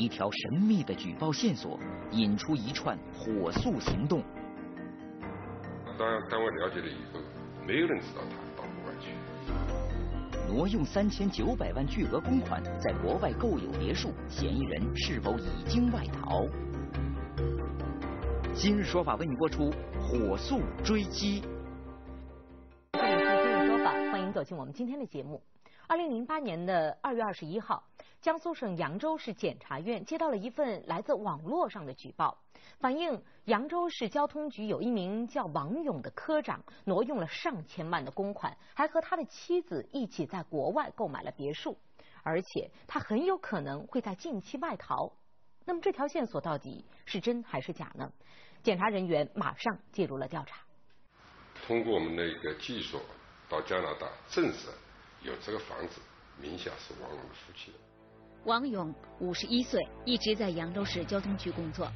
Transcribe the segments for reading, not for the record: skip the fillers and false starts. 一条神秘的举报线索引出一串火速行动。单位了解了以后，没有人知道他到国外去。挪用3900万巨额公款在国外购有别墅，嫌疑人是否已经外逃？今日说法为你播出火速追击。这里是今日说法，欢迎走进我们今天的节目。2008年2月21号。江苏省扬州市检察院接到了一份来自网络上的举报，反映扬州市交通局有一名叫王勇的科长挪用了上千万的公款，还和他的妻子一起在国外购买了别墅，而且他很有可能会在近期外逃。那么这条线索到底是真还是假呢？检察人员马上介入了调查，通过我们的一个技术到加拿大证实有这个房子名下是王勇的夫妻的。王勇51岁，一直在扬州市交通局工作。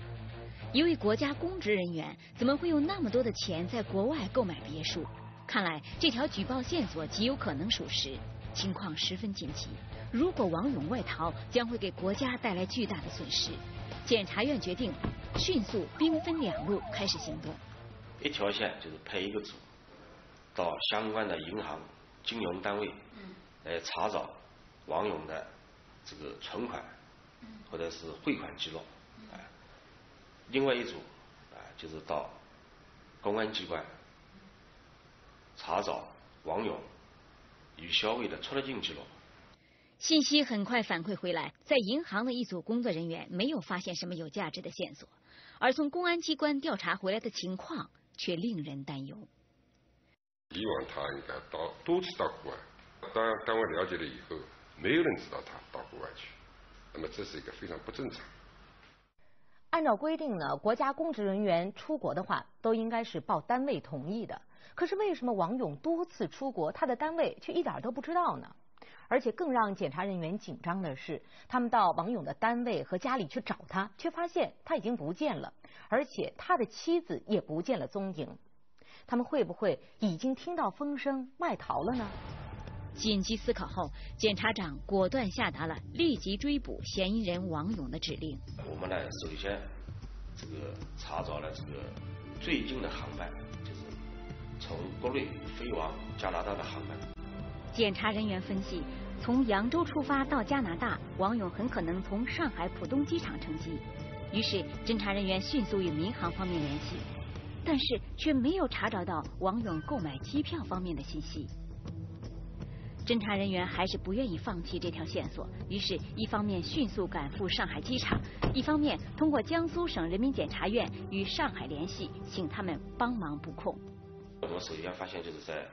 一位国家公职人员怎么会有那么多的钱在国外购买别墅？看来这条举报线索极有可能属实，情况十分紧急。如果王勇外逃，将会给国家带来巨大的损失。检察院决定迅速兵分两路开始行动。一条线就是派一个组到相关的银行、金融单位来查找王勇的这个存款或者是汇款记录，另外一组就是到公安机关查找王勇与肖伟的出入境记录。信息很快反馈回来，在银行的一组工作人员没有发现什么有价值的线索，而从公安机关调查回来的情况却令人担忧。以往他应该多次到国外，单位了解了以后，没有人知道他到国外去，那么这是一个非常不正常。按照规定呢，国家公职人员出国的话都应该是报单位同意的，可是为什么王勇多次出国，他的单位却一点都不知道呢？而且更让检察人员紧张的是，他们到王勇的单位和家里去找他，却发现他已经不见了，而且他的妻子也不见了踪影。他们会不会已经听到风声外逃了呢？紧急思考后，检察长果断下达了立即追捕嫌疑人王勇的指令。我们呢，首先这个查找了这个最近的航班，就是从国内飞往加拿大的航班。检察人员分析，从扬州出发到加拿大，王勇很可能从上海浦东机场乘机。于是，侦查人员迅速与民航方面联系，但是却没有查找到王勇购买机票方面的信息。侦查人员还是不愿意放弃这条线索，于是一方面迅速赶赴上海机场，一方面通过江苏省人民检察院与上海联系，请他们帮忙布控。我们首先发现，就是在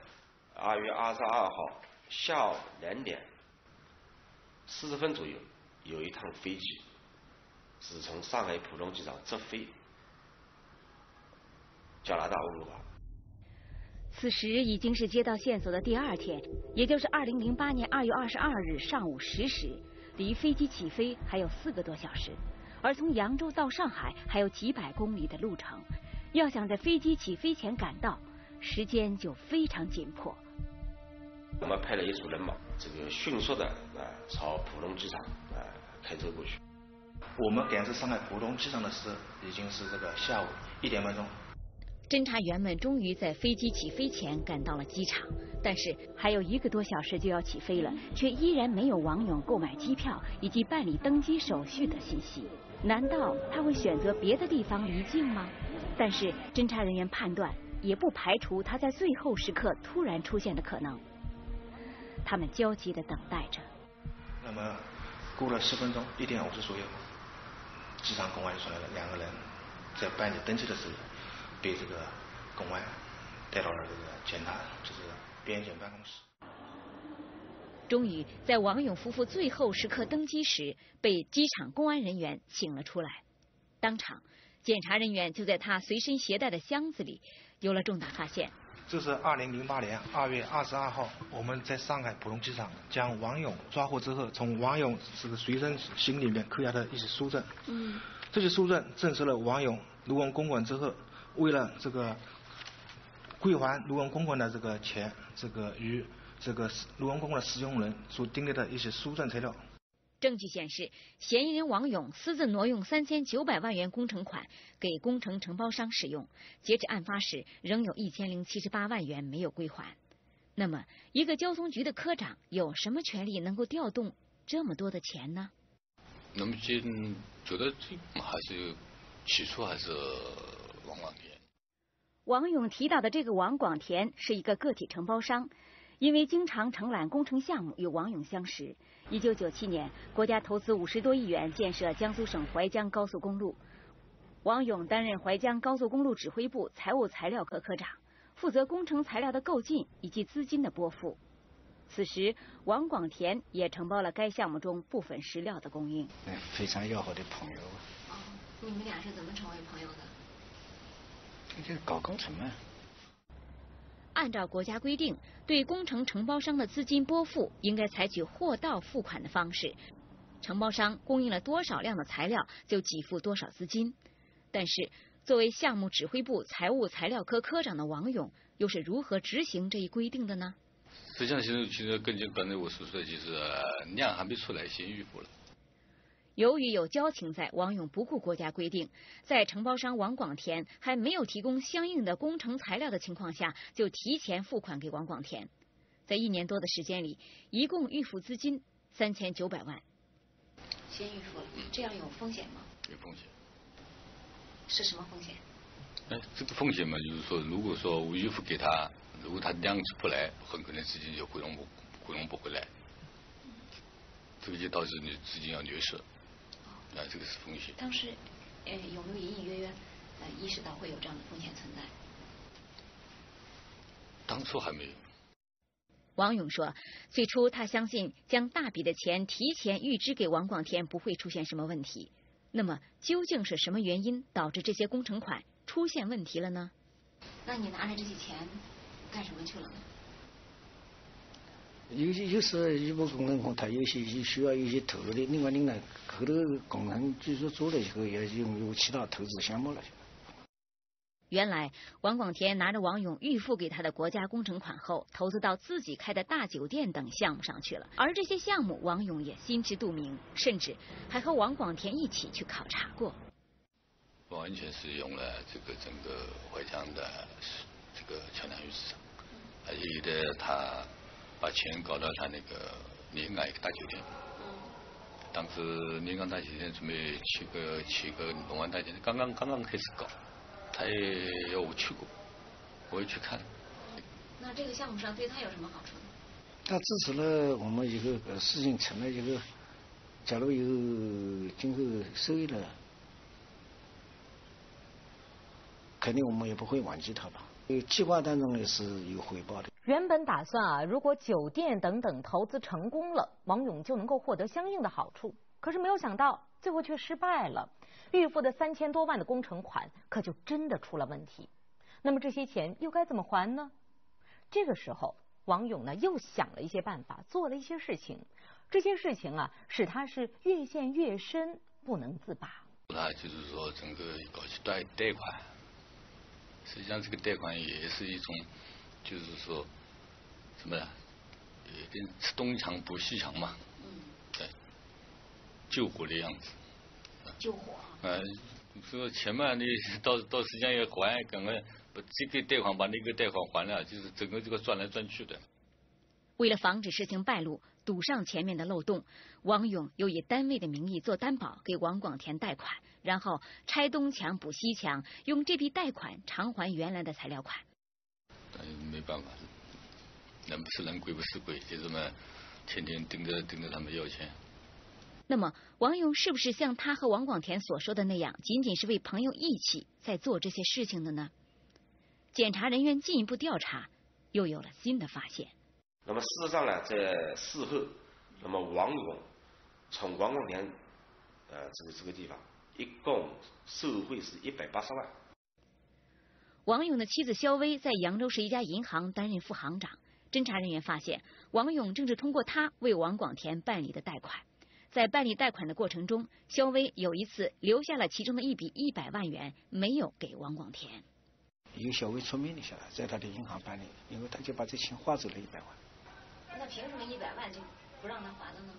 2月22号下午2点40分左右，有一趟飞机是从上海浦东机场直飞加拿大温哥华。此时已经是接到线索的第二天，也就是2008年2月22日上午10时，离飞机起飞还有4个多小时，而从扬州到上海还有几百公里的路程，要想在飞机起飞前赶到，时间就非常紧迫。我们派了一组人马，这个迅速的朝浦东机场开车过去。我们赶至上海浦东机场的时候，已经是这个下午1点半钟。侦查员们终于在飞机起飞前赶到了机场，但是还有1个多小时就要起飞了，却依然没有王勇购买机票以及办理登机手续的信息。难道他会选择别的地方离境吗？但是侦查人员判断，也不排除他在最后时刻突然出现的可能。他们焦急地等待着。那么过了10分钟，1点50左右，机场公安就出来了，2个人在办理登记的时候，被这个公安带到了这个边检办公室。终于在王勇夫妇最后时刻登机时，被机场公安人员请了出来。当场，检察人员就在他随身携带的箱子里有了重大发现。这是2008年2月22号，我们在上海浦东机场将王勇抓获之后，从王勇这个随身行李里面扣押的一些书证。这些书证证实了王勇挪用公款之后，为了这个归还挪用公款的这个钱，这个与这个挪用公款的使用人所订立的一些书证材料。证据显示，嫌疑人王勇私自挪用3900万元工程款给工程承包商使用，截至案发时，仍有1078万元没有归还。那么，一个交通局的科长有什么权利能够调动这么多的钱呢？那么，就觉得这还是起初还是王广田。王勇提到的这个王广田是一个个体承包商。因为经常承揽工程项目，与王勇相识。1997年，国家投资50多亿元建设江苏省淮江高速公路，王勇担任淮江高速公路指挥部财务材料科科长，负责工程材料的购进以及资金的拨付。此时，王广田也承包了该项目中部分石料的供应。非常要好的朋友。哦，你们俩是怎么成为朋友的？就是搞工程嘛。按照国家规定，对工程承包商的资金拨付应该采取货到付款的方式，承包商供应了多少量的材料就给付多少资金。但是，作为项目指挥部财务材料科科长的王勇，又是如何执行这一规定的呢？实际上，其实根据刚才我所说的，就是量还没出来，先预付了。由于有交情在，王勇不顾国家规定，在承包商王广田还没有提供相应的工程材料的情况下，就提前付款给王广田。在1年多的时间里，一共预付资金3900万。先预付了，这样有风险吗？有风险。是什么风险？哎，这个风险嘛，就是说，如果说我预付给他，如果他量出不来，很可能资金就回笼不回来，这个就导致你资金要流失。啊，这个是风险。当时，有没有隐隐约约，意识到会有这样的风险存在？当初还没有。王勇说，最初他相信将大笔的钱提前预支给王广田不会出现什么问题。那么，究竟是什么原因导致这些工程款出现问题了呢？那你拿着这些钱干什么去了呢？有时一部工程款，它有些需要有些投入的。另外，你呢，后头工程据说做了以后，也有其他投资项目了。原来，王广田拿着王勇预付给他的国家工程款后，投资到自己开的大酒店等项目上去了。而这些项目，王勇也心知肚明，甚至还和王广田一起去考察过。完全是用了这个整个淮江的这个桥梁与市场，还有的他。把钱搞到他那个临港一个大酒店，当时临港大酒店准备起个龙湾大酒店，刚刚开始搞，他也要我去过，我也去看。那这个项目上对他有什么好处呢？他支持了我们以后事情成了以后，假如有今后收益了，肯定我们也不会忘记他吧。计划当中也是有回报的。原本打算啊，如果酒店等等投资成功了，王勇就能够获得相应的好处。可是没有想到，最后却失败了。预付的3000多万的工程款，可就真的出了问题。那么这些钱又该怎么还呢？这个时候，王勇呢又想了一些办法，做了一些事情。这些事情啊，使他是越陷越深，不能自拔。他就是说，整个搞去贷款，实际上这个贷款也是一种，就是说。什么呀？跟吃东墙补西墙嘛。嗯。对。救火的样子。救火。说前面你到时间要还，赶快把这个贷款把那个贷款还了，就是整个这个转来转去的。为了防止事情败露，堵上前面的漏洞，王勇又以单位的名义做担保给王广田贷款，然后拆东墙补西墙，用这笔贷款偿还原来的材料款。没办法。人不是人，鬼不是鬼，就这么天天盯着他们要钱。那么，王勇是不是像他和王广田所说的那样，仅仅是为朋友义气在做这些事情的呢？检察人员进一步调查，又有了新的发现。那么事实上呢，在事后，那么王勇从王广田这个地方，一共受贿是180万。王勇的妻子肖薇在扬州市一家银行担任副行长。侦查人员发现，王勇正是通过他为王广田办理的贷款。在办理贷款的过程中，肖薇有一次留下了其中的一笔100万元，没有给王广田。有肖薇出面的下来，在他的银行办理，因为他就把这钱花走了100万。那凭什么100万就不让他还了呢？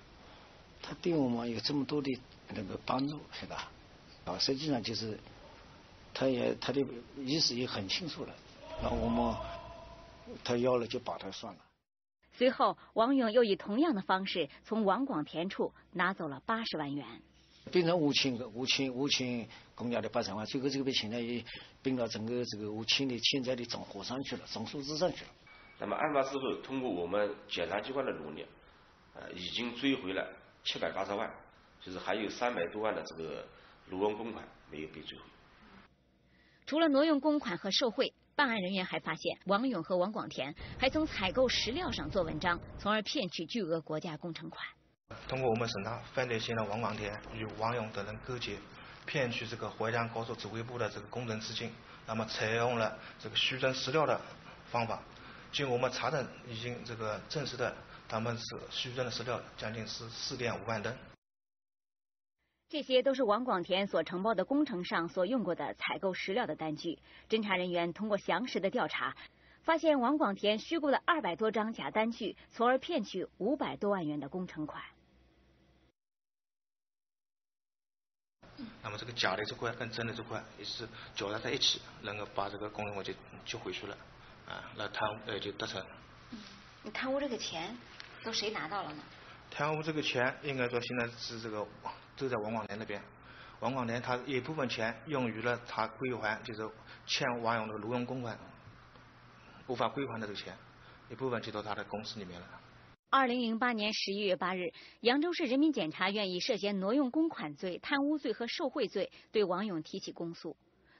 他对我们有这么多的那个帮助，是吧？啊，实际上就是他的意思也很清楚了，那我们他要了就把他算了。随后，王勇又以同样的方式从王广田处拿走了80万元，变成吴清公家的80万，最后这个钱呢也并到整个这个吴清的现在的总和上去了，总数字上去了。那么案发之后，通过我们检察机关的努力，已经追回了780万，就是还有300多万的这个挪用公款没有被追回。除了挪用公款和受贿，办案人员还发现王勇和王广田还从采购石料上做文章，从而骗取巨额国家工程款。通过我们审查，犯罪嫌疑人王广田与王勇等人勾结，骗取这个淮江高速指挥部的这个工程资金，那么采用了这个虚增石料的方法。经我们查证，已经这个证实的，他们是虚增的石料将近是4.5万吨。这些都是王广田所承包的工程上所用过的采购石料的单据。侦查人员通过详实的调查，发现王广田虚构了200多张假单据，从而骗取500多万元的工程款。那么这个假的这块跟真的这块也是搅杂在一起，能够把这个工程款就回去了啊，那贪污就得逞。你贪污这个钱都谁拿到了呢？贪污这个钱应该说现在是这个都在王广田那边，王广田他有一部分钱用于了他归还，就是欠王勇的挪用公款无法归还的这个钱，一部分就到他的公司里面了。2008年11月8日，扬州市人民检察院以涉嫌挪用公款罪、贪污罪和受贿罪对王勇提起公诉。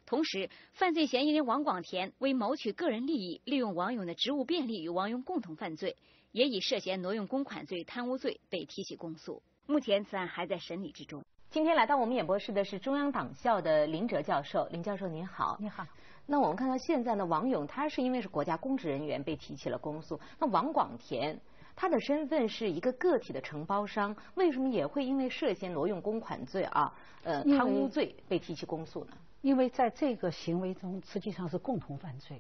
同时，犯罪嫌疑人王广田为谋取个人利益，利用王勇的职务便利与王勇共同犯罪，也以涉嫌挪用公款罪、贪污罪被提起公诉。目前此案还在审理之中。今天来到我们演播室的是中央党校的林哲教授。林教授您好。你好。那我们看到现在呢，王勇他是因为是国家公职人员被提起了公诉，那王广田他的身份是一个个体的承包商，为什么也会因为涉嫌挪用公款罪啊、贪污罪被提起公诉呢？因为在这个行为中实际上是共同犯罪。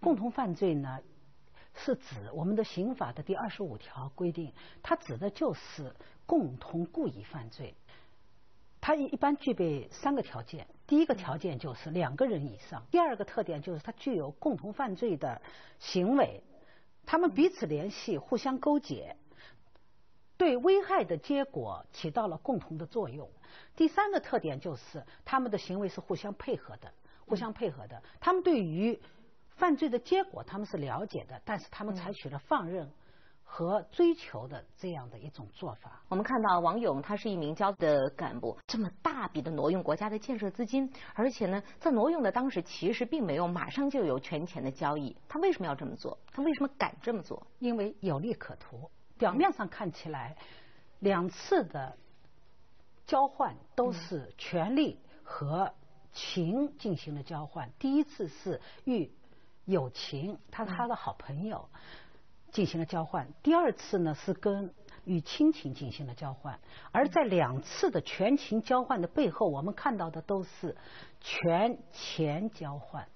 共同犯罪呢是指我们的刑法的第25条规定，它指的就是共同故意犯罪。它一般具备3个条件，第一个条件就是2个人以上，第二个特点就是它具有共同犯罪的行为，他们彼此联系，互相勾结，对危害的结果起到了共同的作用，第三个特点就是他们的行为是互相配合的，他们对于犯罪的结果他们是了解的，但是他们采取了放任和追求的这样的一种做法。我们看到王勇他是一名交的干部，这么大笔的挪用国家的建设资金，而且呢在挪用的当时其实并没有马上就有权钱的交易，他为什么要这么做？他为什么敢这么做？因为有利可图。表面上看起来2次的交换都是权力和情进行了交换，第一次是与友情他的好朋友进行了交换，第二次呢是跟与亲情进行了交换，而在2次的权情交换的背后，我们看到的都是权钱交换。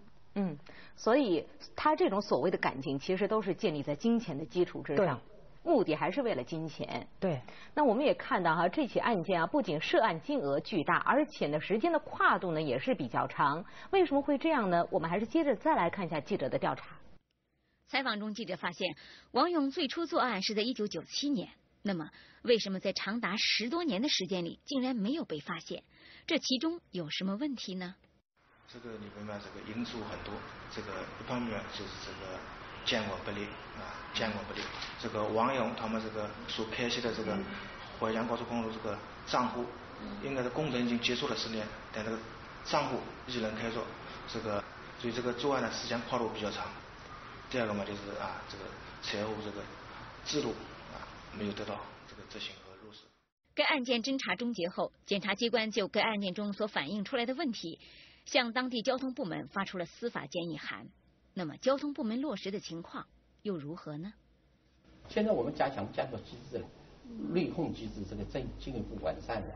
所以他这种所谓的感情其实都是建立在金钱的基础之上，目的还是为了金钱。对。那我们也看到哈，这起案件啊，不仅涉案金额巨大，而且呢，时间的跨度呢也是比较长。为什么会这样呢？我们还是接着再来看一下记者的调查。采访中，记者发现王勇最初作案是在1997年，那么为什么在长达10多年的时间里竟然没有被发现？这其中有什么问题呢？这个你明白，这个因素很多，这个一方面就是这个监管不力，这个王勇他们这个所开设的这个淮江高速公路这个账户，应该是工程已经结束了10年，但这个账户依然开着，这个所以这个作案的时间跨度比较长。第二个嘛，就是这个财务这个制度没有得到这个执行和落实。该案件侦查终结后，检察机关就该案件中所反映出来的问题，向当地交通部门发出了司法建议函。那么，交通部门落实的情况又如何呢？现在我们加强机制，内控机制这个再进一步完善了。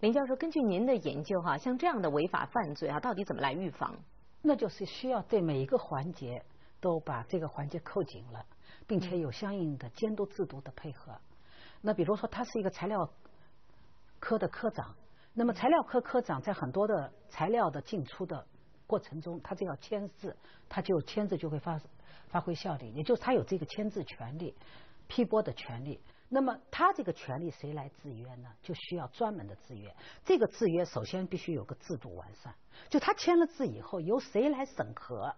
林教授，根据您的研究哈，像这样的违法犯罪到底怎么来预防？那就是需要对每一个环节都把这个环节扣紧了，并且有相应的监督制度的配合。那比如说，它是一个材料科的科长。那么材料科科长在很多的材料的进出的过程中，他只要签字，他就签字就会发挥效力，也就是他有这个签字权利、批驳的权利。那么他这个权利谁来制约呢？就需要专门的制约。这个制约首先必须有个制度完善，就他签了字以后，由谁来审核？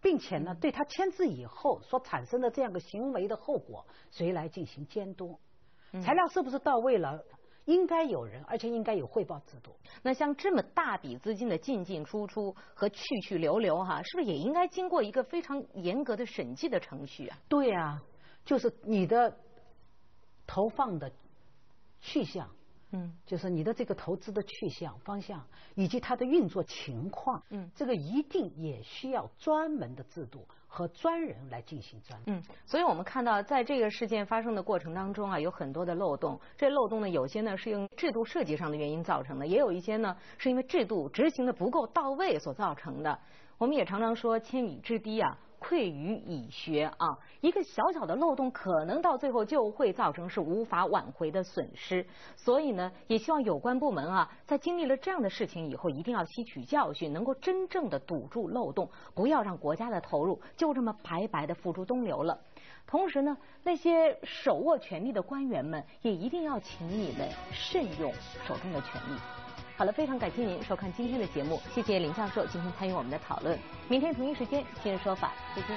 并且呢，对他签字以后所产生的这样一个行为的后果，谁来进行监督？材料是不是到位了？应该有人，而且应该有汇报制度。那像这么大笔资金的进出出和去去留留哈，是不是也应该经过一个非常严格的审计的程序啊？对啊，就是你的投放的去向。就是你的这个投资的去向、方向以及它的运作情况，这个一定也需要专门的制度和专人来进行专门。所以我们看到，在这个事件发生的过程当中啊，有很多的漏洞。这漏洞呢，有些呢是用制度设计上的原因造成的，也有一些呢是因为制度执行的不够到位所造成的。我们也常常说，千里之堤啊，溃于蚁穴啊！一个小小的漏洞，可能到最后就会造成是无法挽回的损失。所以呢，也希望有关部门啊，在经历了这样的事情以后，一定要吸取教训，能够真正的堵住漏洞，不要让国家的投入就这么白白的付诸东流了。同时呢，那些手握权力的官员们，也一定要请你们慎用手中的权力。好了，非常感谢您收看今天的节目，谢谢林教授今天参与我们的讨论。明天同一时间，今日说法，再见。